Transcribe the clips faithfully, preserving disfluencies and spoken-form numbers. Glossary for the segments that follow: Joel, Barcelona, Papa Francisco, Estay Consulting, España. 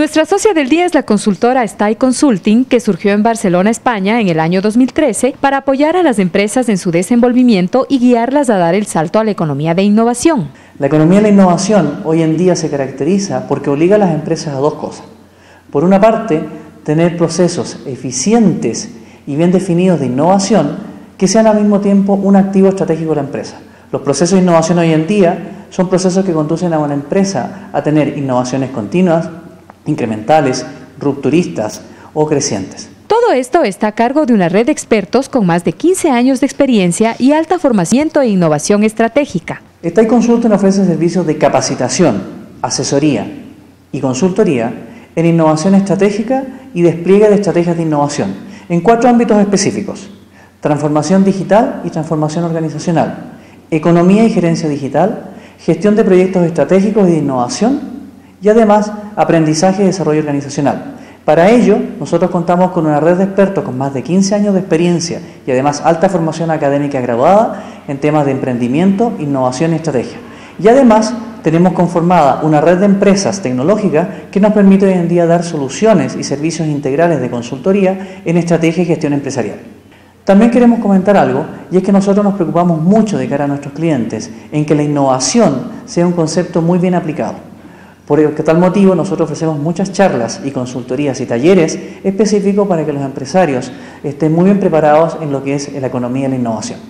Nuestra socia del día es la consultora Estay Consulting, que surgió en Barcelona, España, en el año dos mil trece para apoyar a las empresas en su desenvolvimiento y guiarlas a dar el salto a la economía de innovación. La economía de la innovación hoy en día se caracteriza porque obliga a las empresas a dos cosas. Por una parte, tener procesos eficientes y bien definidos de innovación que sean al mismo tiempo un activo estratégico de la empresa. Los procesos de innovación hoy en día son procesos que conducen a una empresa a tener innovaciones continuas, incrementales, rupturistas o crecientes. Todo esto está a cargo de una red de expertos con más de quince años de experiencia y alta formación e innovación estratégica. Estay Consulting ofrece servicios de capacitación, asesoría y consultoría en innovación estratégica y despliegue de estrategias de innovación en cuatro ámbitos específicos: transformación digital y transformación organizacional, economía y gerencia digital, gestión de proyectos estratégicos y de innovación, y además aprendizaje y desarrollo organizacional. Para ello, nosotros contamos con una red de expertos con más de quince años de experiencia y además alta formación académica graduada en temas de emprendimiento, innovación y estrategia. Y además, tenemos conformada una red de empresas tecnológicas que nos permite hoy en día dar soluciones y servicios integrales de consultoría en estrategia y gestión empresarial. También queremos comentar algo, y es que nosotros nos preocupamos mucho de cara a nuestros clientes en que la innovación sea un concepto muy bien aplicado. Por tal motivo, nosotros ofrecemos muchas charlas y consultorías y talleres específicos para que los empresarios estén muy bien preparados en lo que es la economía de la innovación.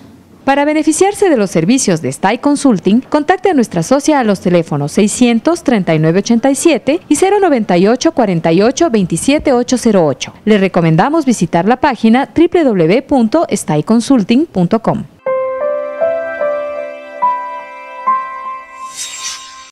Para beneficiarse de los servicios de Estay Consulting, contacte a nuestra socia a los teléfonos seiscientos treinta y nueve ochenta y siete y cero noventa y ocho cuarenta y ocho veintisiete ocho cero ocho. Le recomendamos visitar la página doble u doble u doble u punto estay consulting punto com.